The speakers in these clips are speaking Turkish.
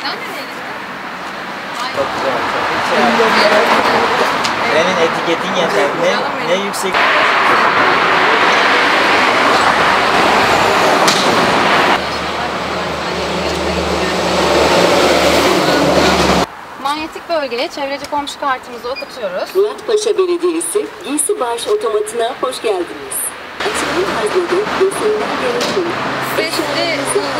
Sen nereye gittin? Çok güzel. Senin etiketin yeter. Ne yüksek. Manyetik bölgeye çevreci komşu kartımızı okutuyoruz. Muratpaşa Belediyesi giysi bağış otomatına hoş geldiniz. Açılım hazırlığı gösterimler gerekiyor. Size şimdi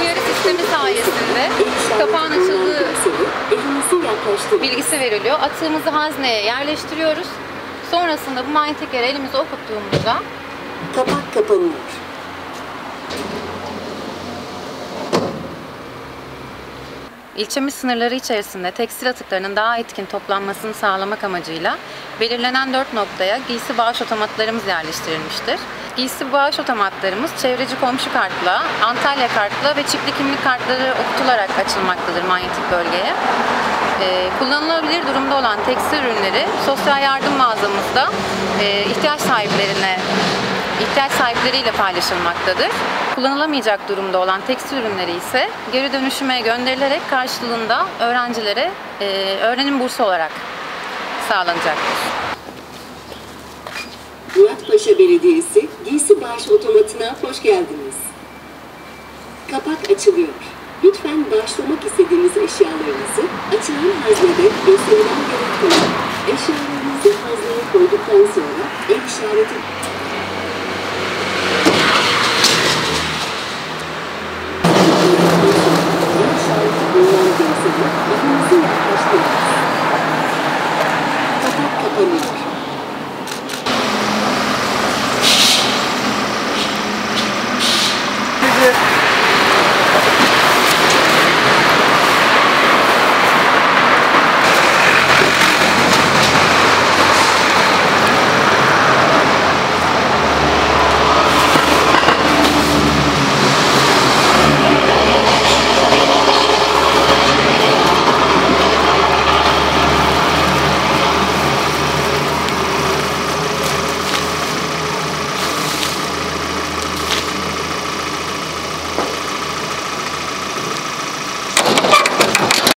uyarı sistemi sayesinde kapağın açıldığı bilgisi veriliyor. Atığımızı hazneye yerleştiriyoruz. Sonrasında bu manyetik yere elimizi okuttuğumuzda kapak kapanıyor. İlçemiz sınırları içerisinde tekstil atıklarının daha etkin toplanmasını sağlamak amacıyla belirlenen 4 noktaya giysi bağış otomatlarımız yerleştirilmiştir. Giysi bağış otomatlarımız çevreci komşu kartla, Antalya kartla ve çipli kimlik kartları okutularak açılmaktadır manyetik bölgeye. Kullanılabilir durumda olan tekstil ürünleri sosyal yardım mağazamızda ihtiyaç sahipleriyle paylaşılmaktadır. Kullanılamayacak durumda olan tekstil ürünleri ise geri dönüşüme gönderilerek karşılığında öğrencilere öğrenim bursu olarak sağlanacaktır. Muratpaşa Belediyesi giysi bağış otomatına hoş geldiniz. Kapak açılıyor. Lütfen bağışlamak istediğiniz eşyalarınızı açılan haznede gösterilen yere koyun. Eşyalarınızı hazneye koyduktan sonra el işareti